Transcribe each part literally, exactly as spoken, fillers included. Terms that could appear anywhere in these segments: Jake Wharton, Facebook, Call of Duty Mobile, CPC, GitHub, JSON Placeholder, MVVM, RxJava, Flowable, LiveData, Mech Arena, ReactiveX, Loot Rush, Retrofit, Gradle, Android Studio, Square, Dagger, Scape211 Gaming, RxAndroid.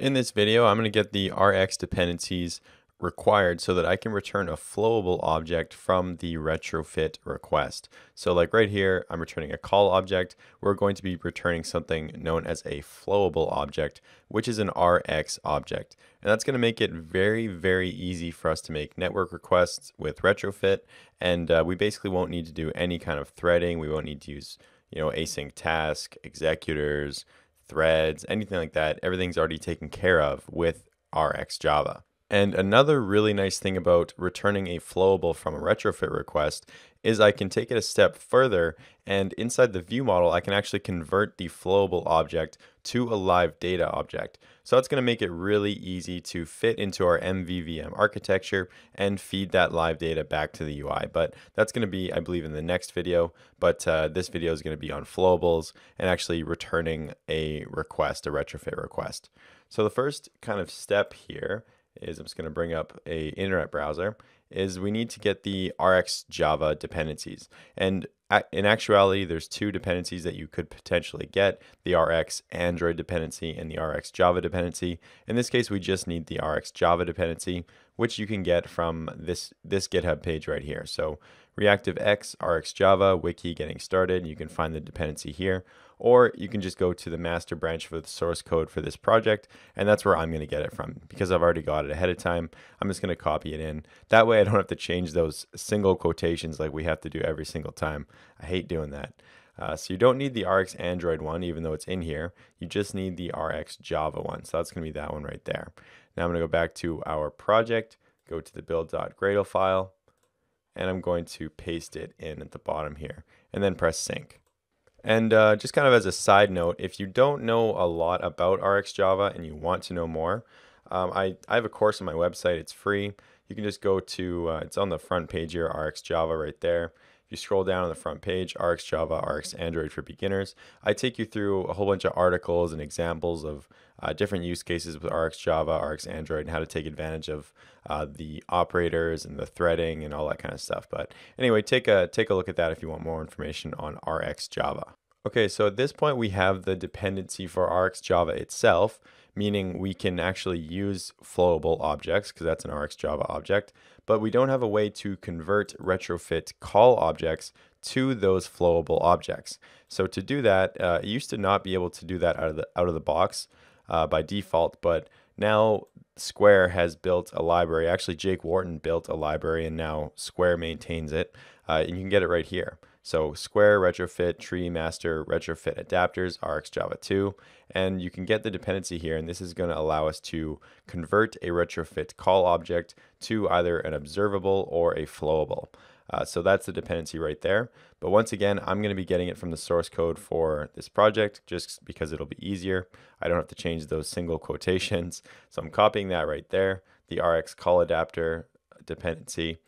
In this video, I'm going to get the Rx dependencies required so that I can return a flowable object from the retrofit request. So like right here, I'm returning a call object. We're going to be returning something known as a flowable object, which is an Rx object. And that's going to make it very, very easy for us to make network requests with retrofit. And uh, we basically won't need to do any kind of threading. We won't need to use, you know, async task, executors, threads, anything like that. Everything's already taken care of with RxJava. And another really nice thing about returning a flowable from a retrofit request is I can take it a step further, and inside the view model, I can actually convert the flowable object to a live data object. So that's going to make it really easy to fit into our M V V M architecture and feed that live data back to the U I. But that's going to be, I believe, in the next video. But uh, this video is going to be on flowables and actually returning a request, a retrofit request. So the first kind of step here is, I'm just going to bring up a internet browser, is we need to get the RxJava dependencies. And in actuality, there's two dependencies that you could potentially get, the RxAndroid dependency and the RxJava dependency. In this case, we just need the RxJava dependency, which you can get from this, this GitHub page right here. So ReactiveX, RxJava, wiki, getting started, you can find the dependency here. Or you can just go to the master branch for the source code for this project, and that's where I'm going to get it from. Because I've already got it ahead of time, I'm just going to copy it in. That way I don't have to change those single quotations like we have to do every single time. I hate doing that. Uh, so you don't need the RxAndroid one, even though it's in here. You just need the RxJava one. So that's going to be that one right there. Now I'm going to go back to our project, go to the build.gradle file, and I'm going to paste it in at the bottom here, and then press sync. And uh, just kind of as a side note, if you don't know a lot about RxJava and you want to know more, um, I, I have a course on my website. It's free. You can just go to, uh, it's on the front page here, RxJava right there. If you scroll down on the front page, RxJava, RxAndroid for beginners, I take you through a whole bunch of articles and examples of uh, different use cases with RxJava, RxAndroid, and how to take advantage of uh, the operators and the threading and all that kind of stuff. But anyway, take a, take a look at that if you want more information on RxJava. Okay, so at this point we have the dependency for RxJava itself, meaning we can actually use flowable objects because that's an RxJava object, but we don't have a way to convert retrofit call objects to those flowable objects. So to do that, uh, it used to not be able to do that out of the, out of the box uh, by default, but now Square has built a library. Actually, Jake Wharton built a library and now Square maintains it, uh, and you can get it right here. So Square, Retrofit, Tree, Master, Retrofit Adapters, RxJava two, and you can get the dependency here, and this is going to allow us to convert a retrofit call object to either an observable or a flowable. Uh, so that's the dependency right there. But once again, I'm going to be getting it from the source code for this project just because it'll be easier. I don't have to change those single quotations. So I'm copying that right there, the Rx call adapter dependency,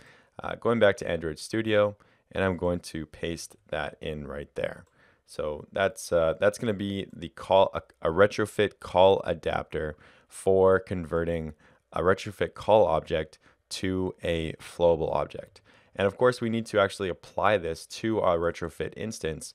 uh, going back to Android Studio, and I'm going to paste that in right there. So that's uh, that's going to be the call a, a retrofit call adapter for converting a retrofit call object to a flowable object. And of course, we need to actually apply this to our retrofit instance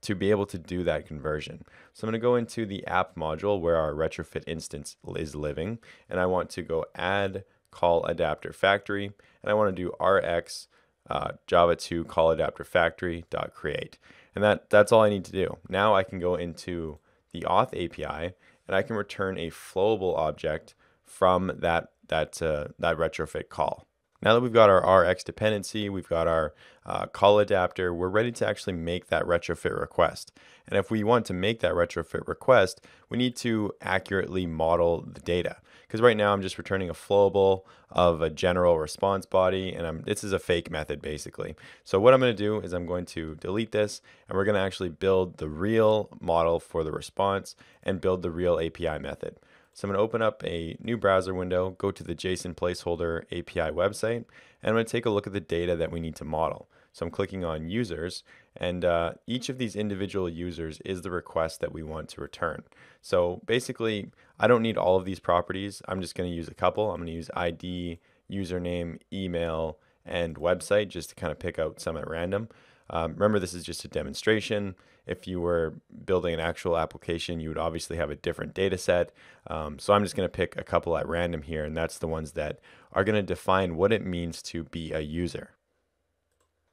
to be able to do that conversion. So I'm going to go into the app module where our retrofit instance is living, and I want to go add call adapter factory, and I want to do Rx Uh, Java two call adapter factory dot create, and that that's all I need to do. Now I can go into the auth A P I and I can return a flowable object from that that uh, that retrofit call. Now that we've got our Rx dependency, we've got our uh, call adapter, we're ready to actually make that retrofit request. And if we want to make that retrofit request, we need to accurately model the data. Because right now I'm just returning a flowable of a general response body, and I'm, this is a fake method basically. So what I'm going to do is I'm going to delete this, and we're going to actually build the real model for the response and build the real A P I method. So I'm going to open up a new browser window, go to the JSON Placeholder A P I website, and I'm going to take a look at the data that we need to model. So I'm clicking on users, and uh, each of these individual users is the request that we want to return. So basically, I don't need all of these properties. I'm just going to use a couple. I'm going to use I D, username, email, and website just to kind of pick out some at random. Um, remember, this is just a demonstration. If you were building an actual application, you would obviously have a different data set. Um, so I'm just going to pick a couple at random here, and that's the ones that are going to define what it means to be a user.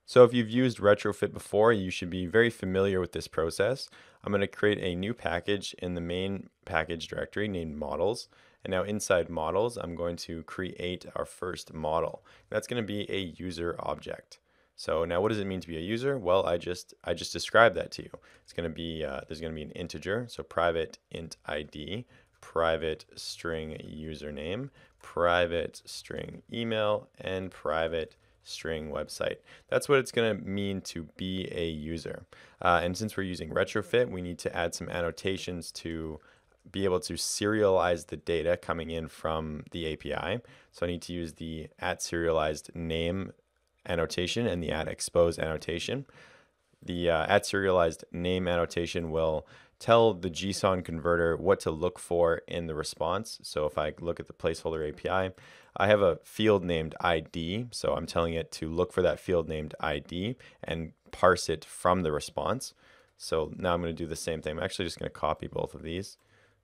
So if you've used Retrofit before, you should be very familiar with this process. I'm going to create a new package in the main package directory named models. And now inside models, I'm going to create our first model. That's going to be a user object. So now what does it mean to be a user? Well, I just I just described that to you. It's going to be, uh, there's going to be an integer, so private int I D, private string username, private string email, and private string website. That's what it's going to mean to be a user. Uh, and since we're using Retrofit, we need to add some annotations to be able to serialize the data coming in from the A P I. So I need to use the at serialized name annotation and the at expose annotation. The uh, at serialized name annotation will tell the JSON converter what to look for in the response. So if I look at the placeholder A P I, I have a field named I D. So I'm telling it to look for that field named I D and parse it from the response. So now I'm going to do the same thing. I'm actually just going to copy both of these.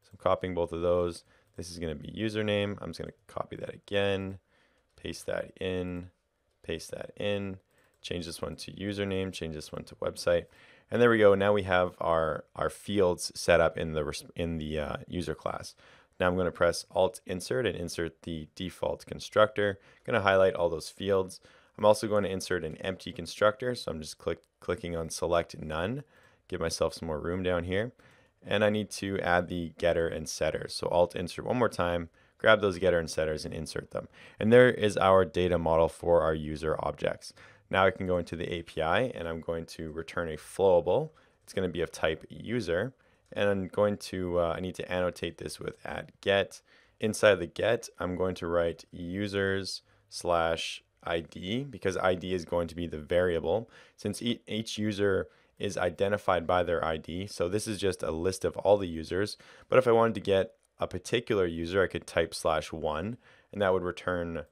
So I'm copying both of those. This is going to be username. I'm just going to copy that again, paste that in, paste that in, change this one to username, change this one to website. And there we go. Now we have our, our fields set up in the, in the uh, user class. Now I'm going to press Alt Insert and insert the default constructor. I'm going to highlight all those fields. I'm also going to insert an empty constructor. So I'm just click, clicking on Select None. Give myself some more room down here. And I need to add the getter and setter. So Alt Insert one more time, grab those getter and setters and insert them. And there is our data model for our user objects. Now I can go into the A P I and I'm going to return a flowable. It's going to be of type user. And I'm going to, uh, I need to annotate this with at get. Inside the get, I'm going to write users slash I D, because I D is going to be the variable. Since each user is identified by their I D. So this is just a list of all the users. But if I wanted to get a particular user, I could type slash one, and that would return,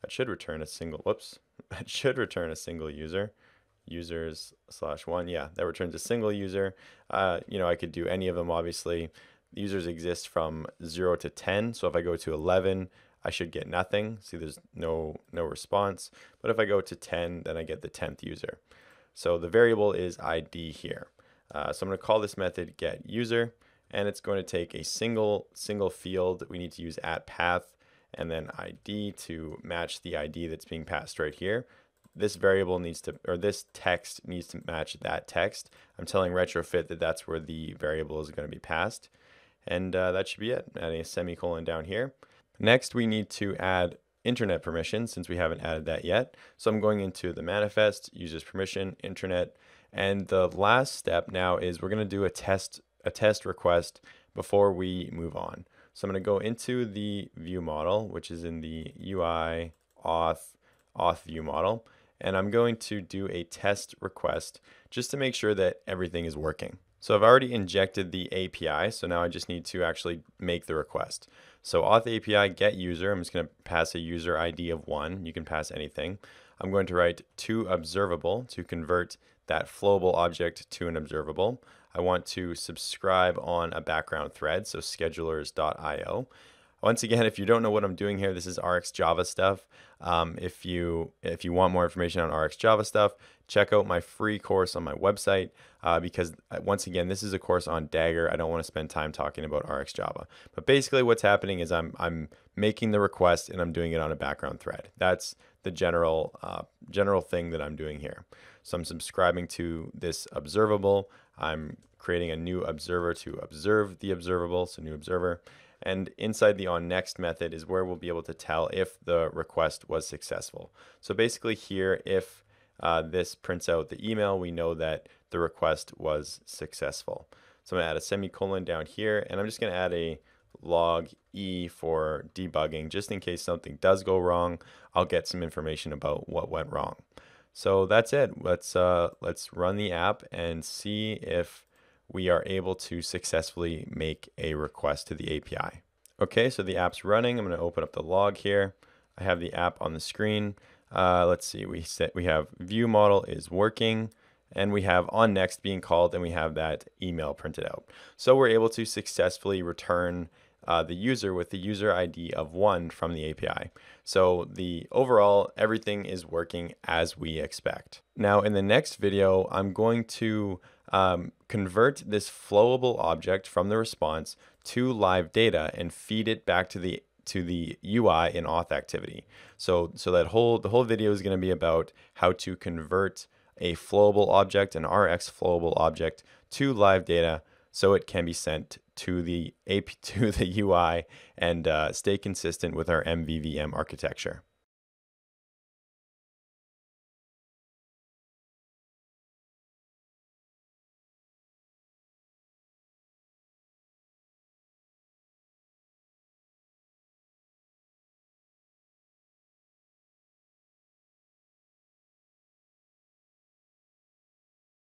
that should return a single, whoops, that should return a single user. Users slash one, yeah, that returns a single user. Uh, you know, I could do any of them, obviously. Users exist from zero to ten, so if I go to eleven, I should get nothing. See, there's no, no response. But if I go to ten, then I get the tenth user. So the variable is I D here. Uh, so I'm going to call this method getUser, and it's going to take a single single field. We need to use at path and then I D to match the I D that's being passed right here. This variable needs to, or this text needs to match that text. I'm telling Retrofit that that's where the variable is going to be passed, and uh, that should be it. Adding a semicolon down here. Next, we need to add internet permission, since we haven't added that yet. So I'm going into the manifest, users permission, internet, and the last step now is we're going to do a test a test request before we move on. So I'm going to go into the view model, which is in the U I auth auth view model, and I'm going to do a test request just to make sure that everything is working. So I've already injected the A P I, so now I just need to actually make the request. So auth A P I get user, I'm just going to pass a user I D of one. You can pass anything. I'm going to write to observable to convert that flowable object to an observable. I want to subscribe on a background thread, so schedulers dot i o. Once again, if you don't know what I'm doing here, this is RxJava stuff. Um, if you if you want more information on RxJava stuff, check out my free course on my website, uh, because once again, this is a course on Dagger. I don't want to spend time talking about RxJava. But basically, what's happening is I'm I'm making the request and I'm doing it on a background thread. That's the general uh, general thing that I'm doing here. So I'm subscribing to this observable. I'm creating a new observer to observe the observable. So new observer. And inside the on next method is where we'll be able to tell if the request was successful. So basically here, if uh, this prints out the email, we know that the request was successful. So I'm going to add a semicolon down here, and I'm just going to add a log E for debugging, just in case something does go wrong. I'll get some information about what went wrong. So that's it. Let's, uh, let's run the app and see if we are able to successfully make a request to the A P I. Okay, so the app's running. I'm going to open up the log here. I have the app on the screen. Uh, let's see, we set, we have view model is working, and we have on next being called, and we have that email printed out. So we're able to successfully return uh, the user with the user I D of one from the A P I. So the overall, everything is working as we expect. Now in the next video, I'm going to um, convert this flowable object from the response to live data and feed it back to the to the U I in auth activity. So, so that whole, the whole video is gonna be about how to convert a flowable object, an Rx flowable object, to live data so it can be sent to the, A P I, to the U I and uh, stay consistent with our M V V M architecture.